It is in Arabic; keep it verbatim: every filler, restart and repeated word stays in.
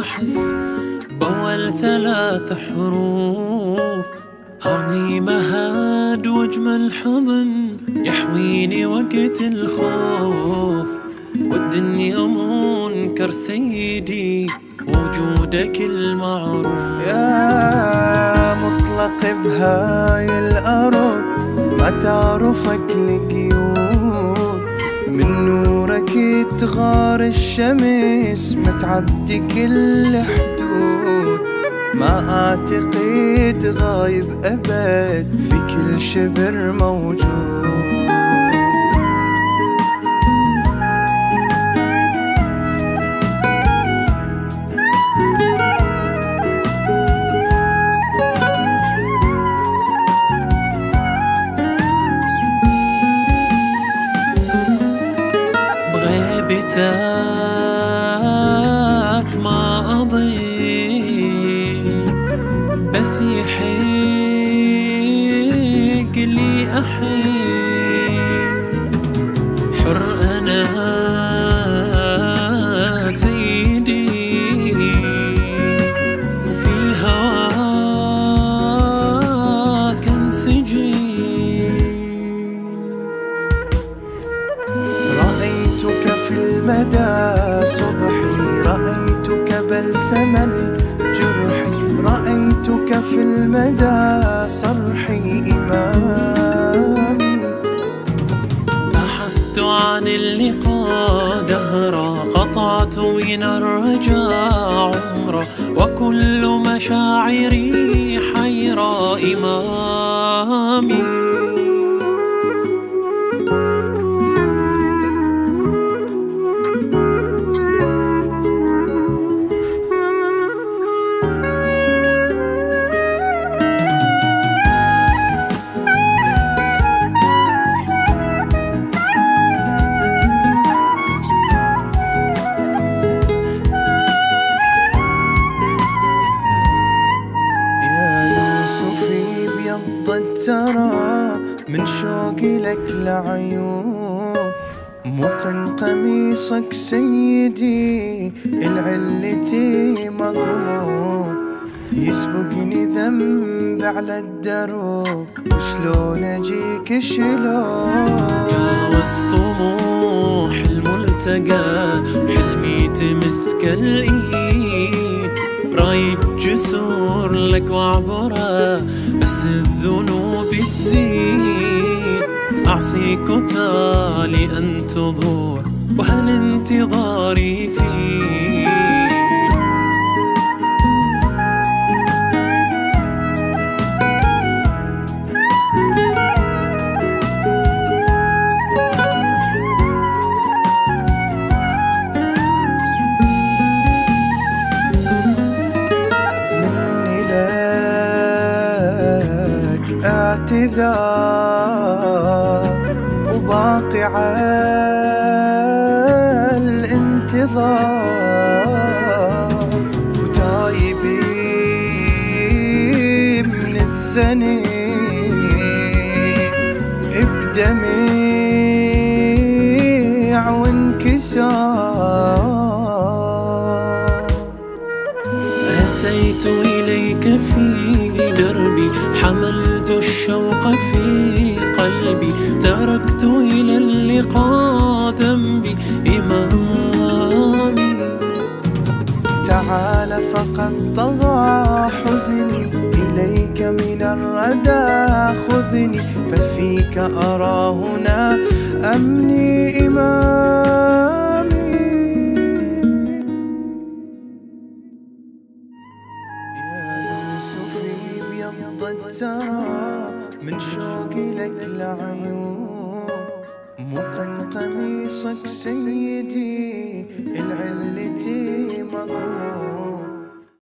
أحس بأول ثلاث حروف عظيمها وجم الحضن يحويني وقت الخوف، والدنيا منكر سيدي وجودك المعروف. يا مطلق بهاي الأرض ما تعرفك لقيود، من نورك تغار الشمس متعدي كل حدود، ما أعتقد غايب أبد في كل شبر موجود. بغيبتك ما أضيع، بس يحق لي أحب حر أنا سيدي، وفي هواك انسجي. رأيتك في المدى صبحي، رأيتك بلسما الجرحي، رأيتك في المدى صرحي إمامي. بحثت عن اللقاء دهرا، قطعت من الرجاء عمرا، وكل مشاعري حيرى إمامي. ترى من شوقي لك لعيون، مقن قميصك سيدي العلتي مغموم، يسبقني ذنب على الدروب وشلون اجيك شلون. جاوز طموح الملتقى، حلمي تمسك الايد، رايد جسور لك وعبره بس الذنوب تزيد، أعصيك وتالي أن تضوع وهل انتظاري فيه. اعتذار وباقي عالانتظار، وتايبي من الذنب بدميع وانكسار. أتيت إليك في دربي، حملت الشوق في قلبي، تركت إلى اللقاء ذنبي إمامي. تعال فقد طغى حزني، إليك من الردى خذني، ففيك أرى هنا أمني إمامي. ترى من شوقي لك لعيون، مقن قميصك سيدي العلتي مغموم.